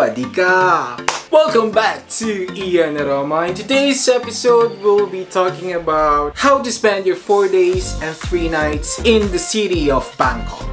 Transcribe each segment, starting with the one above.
Sawadika! Welcome back to EAN A Roma. In today's episode, we'll be talking about how to spend your 4 days and 3 nights in the city of Bangkok.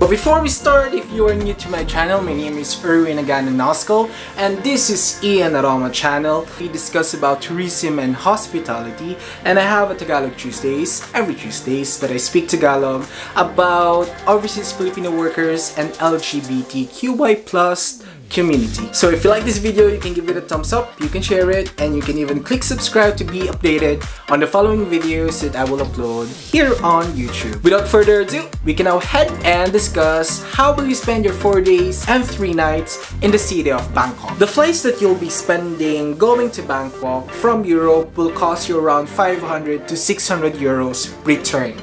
But before we start, if you are new to my channel, my name is Erwin Agana Noscal, and this is EAN A Roma channel. We discuss about tourism and hospitality, and I have a Tagalog Tuesdays, every Tuesdays that I speak Tagalog about overseas Filipino workers and LGBTQI+ community. So if you like this video, you can give it a thumbs up, you can share it, and you can even click subscribe to be updated on the following videos that I will upload here on YouTube. Without further ado, we can now head and discuss how will you spend your 4 days and 3 nights in the city of Bangkok. The flights that you'll be spending going to Bangkok from Europe will cost you around 500 to 600 euros return.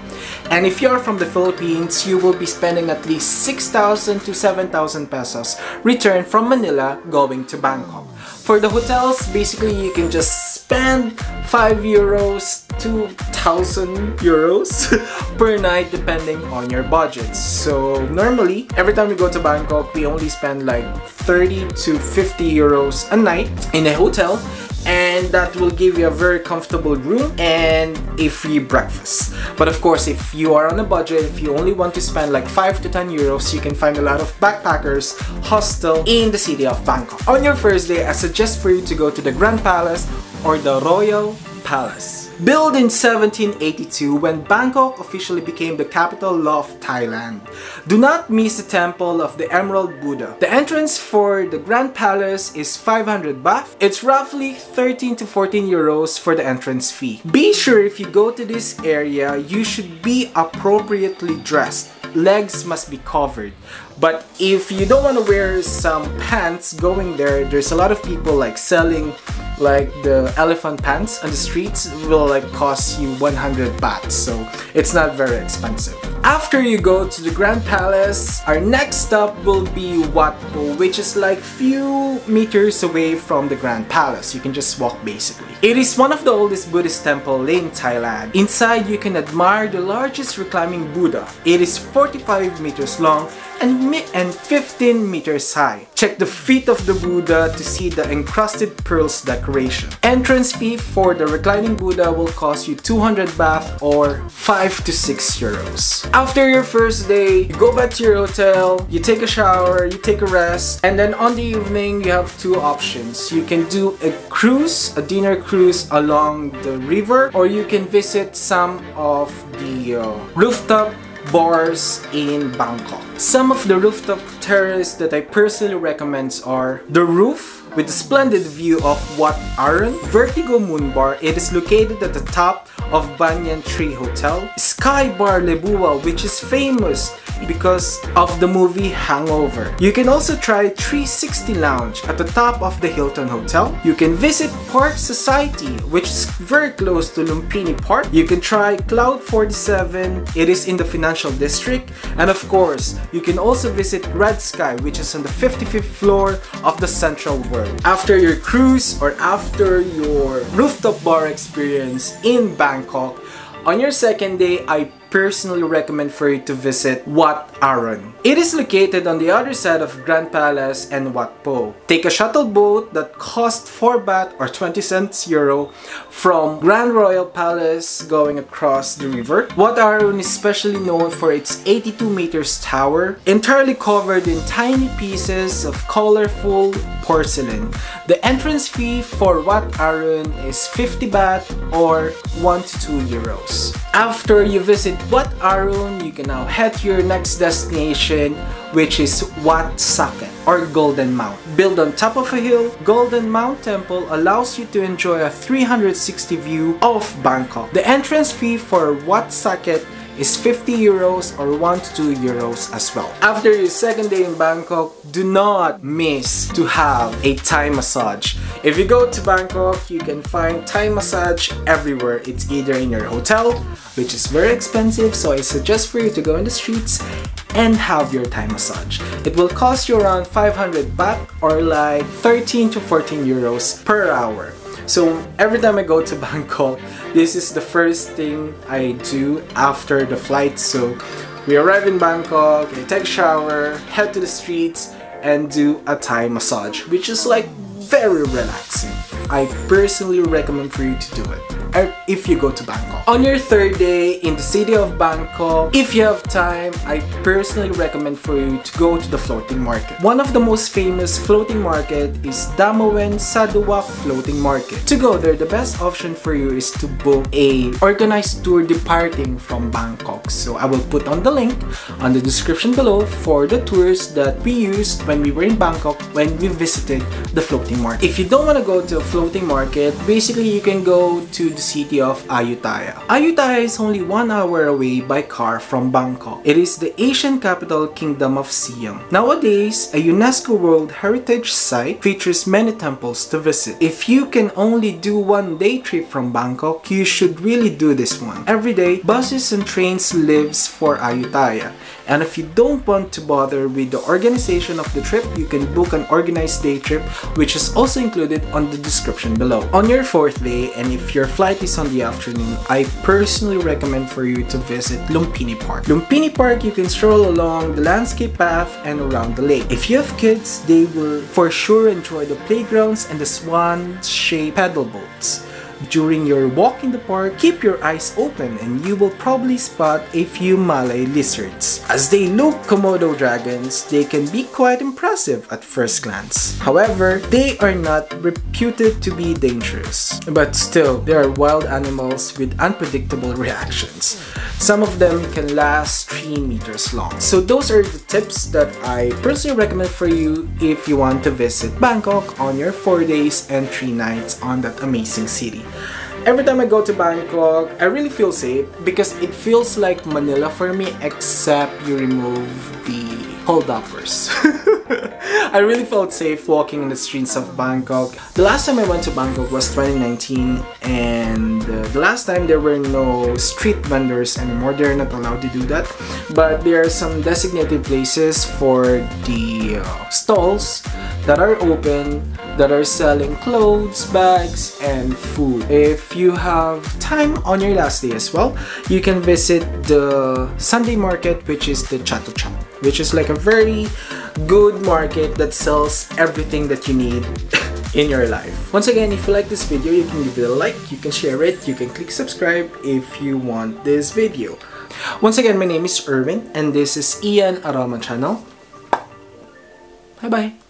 And if you're from the Philippines, you will be spending at least 6,000 to 7,000 pesos return from Manila going to Bangkok. For the hotels, basically you can just spend 5 euros to 1,000 euros per night depending on your budget. So normally, every time we go to Bangkok, we only spend like 30 to 50 euros a night in a hotel. And that will give you a very comfortable room and a free breakfast. But of course, if you are on a budget, if you only want to spend like 5 to 10 euros, you can find a lot of backpackers hostel in the city of Bangkok. On your first day, I suggest for you to go to the Grand Palace or the Royal Palace. Built in 1782 when Bangkok officially became the capital of Thailand. Do not miss the temple of the Emerald Buddha. The entrance for the Grand Palace is 500 baht. It's roughly 13 to 14 euros for the entrance fee. Be sure if you go to this area, you should be appropriately dressed. Legs must be covered. But if you don't want to wear some pants going there, there's a lot of people like selling like the elephant pants on the streets will like cost you 100 baht, so it's not very expensive. After you go to the Grand Palace, our next stop will be Wat Pho, which is like few meters away from the Grand Palace. You can just walk basically. It is one of the oldest Buddhist temples in Thailand. Inside, you can admire the largest reclining Buddha. It is 45 meters long and 15 meters high. Check the feet of the Buddha to see the encrusted pearls decoration. Entrance fee for the reclining Buddha will cost you 200 baht or 5 to 6 euros. After your first day, you go back to your hotel, you take a shower, you take a rest, and then on the evening you have two options. You can do a cruise, a dinner cruise along the river, or you can visit some of the rooftop bars in Bangkok. Some of the rooftop terraces that I personally recommend are The Roof with a splendid view of Wat Arun, Vertigo Moon Bar, it is located at the top of Banyan Tree Hotel, Sky Bar Lebua, which is famous because of the movie Hangover. You can also try 360 Lounge at the top of the Hilton Hotel. You can visit Park Society, which is very close to Lumpini Park. You can try Cloud 47, it is in the Financial District. And of course, you can also visit Red Sky, which is on the 55th floor of the Central World. After your cruise or after your rooftop bar experience in Bangkok, on your second day, I personally recommend for you to visit Wat Arun. It is located on the other side of Grand Palace and Wat Pho. Take a shuttle boat that costs 4 baht or 20 cents euro from Grand Royal Palace going across the river. Wat Arun is especially known for its 82 meters tower, entirely covered in tiny pieces of colorful porcelain. The entrance fee for Wat Arun is 50 baht or 1 to 2 euros. After you visit Wat Arun, you can now head to your next destination, which is Wat Saket or Golden Mount. Built on top of a hill, Golden Mount Temple allows you to enjoy a 360 view of Bangkok. The entrance fee for Wat Saket is 50 euros or 1 to 2 euros as well. After your second day in Bangkok, do not miss to have a Thai massage. If you go to Bangkok, you can find Thai massage everywhere. It's either in your hotel, which is very expensive, so I suggest for you to go in the streets and have your Thai massage. It will cost you around 500 baht or like 13 to 14 euros per hour. So every time I go to Bangkok, this is the first thing I do after the flight. So we arrive in Bangkok, I take a shower, head to the streets, and do a Thai massage, which is like very relaxing. I personally recommend for you to do it if you go to Bangkok. On your third day in the city of Bangkok, if you have time, I personally recommend for you to go to the floating market. One of the most famous floating market is Damnoen Saduak Floating Market. To go there, the best option for you is to book a organized tour departing from Bangkok. So I will put on the link on the description below for the tours that we used when we were in Bangkok when we visited the floating market. If you don't want to go to a floating market, basically you can go to the city of Ayutthaya. Ayutthaya is only 1 hour away by car from Bangkok. It is the Asian capital kingdom of Siam. Nowadays, a UNESCO World Heritage Site features many temples to visit. If you can only do 1 day trip from Bangkok, you should really do this one. Every day, buses and trains leaves for Ayutthaya. And if you don't want to bother with the organization of the trip, you can book an organized day trip, which is also included on the description below. On your fourth day, and if your flight is on the afternoon, I personally recommend for you to visit Lumpini Park. Lumpini Park, you can stroll along the landscape path and around the lake. If you have kids, they will for sure enjoy the playgrounds and the swan-shaped paddle boats. During your walk in the park, keep your eyes open and you will probably spot a few Malay lizards. As they look Komodo dragons, they can be quite impressive at first glance. However, they are not reputed to be dangerous. But still, they are wild animals with unpredictable reactions. Some of them can last 3 meters long. So those are the tips that I personally recommend for you if you want to visit Bangkok on your 4 days and 3 nights on that amazing city. Every time I go to Bangkok, I really feel safe because it feels like Manila for me, except you remove the hold-uppers. I really felt safe walking in the streets of Bangkok. The last time I went to Bangkok was 2019, and the last time there were no street vendors anymore. They're not allowed to do that, but there are some designated places for the stalls that are open that are selling clothes, bags, and food. If you have time on your last day as well, you can visit the Sunday market, which is the Chatuchak, which is like a very good market that sells everything that you need in your life. Once again, if you like this video, you can give it a like, you can share it, you can click subscribe if you want this video. Once again, my name is Erwin, and this is EAN A Roma channel. Bye-bye.